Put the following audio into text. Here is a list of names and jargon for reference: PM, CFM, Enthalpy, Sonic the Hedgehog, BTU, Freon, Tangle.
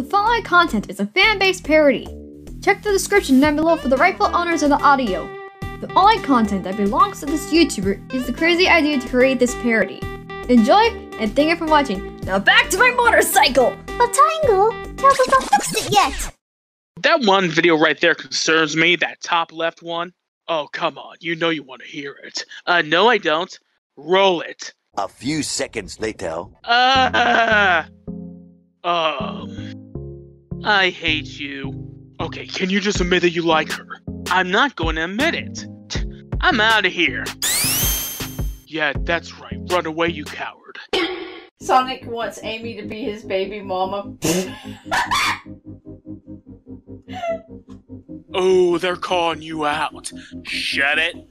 The following content is a fan-based parody. Check the description down below for the rightful owners of the audio. The only content that belongs to this YouTuber is the crazy idea to create this parody. Enjoy, and thank you for watching. Now back to my motorcycle! But Tangle, tell us not fixed it yet! That one video right there concerns me, that top left one. Oh, come on, you know you want to hear it. No I don't. Roll it. A few seconds later. I hate you. Okay, can you just admit that you like her? I'm not going to admit it. I'm out of here. Yeah, that's right. Run away, you coward. Sonic wants Amy to be his baby mama. Oh, they're calling you out. Shut it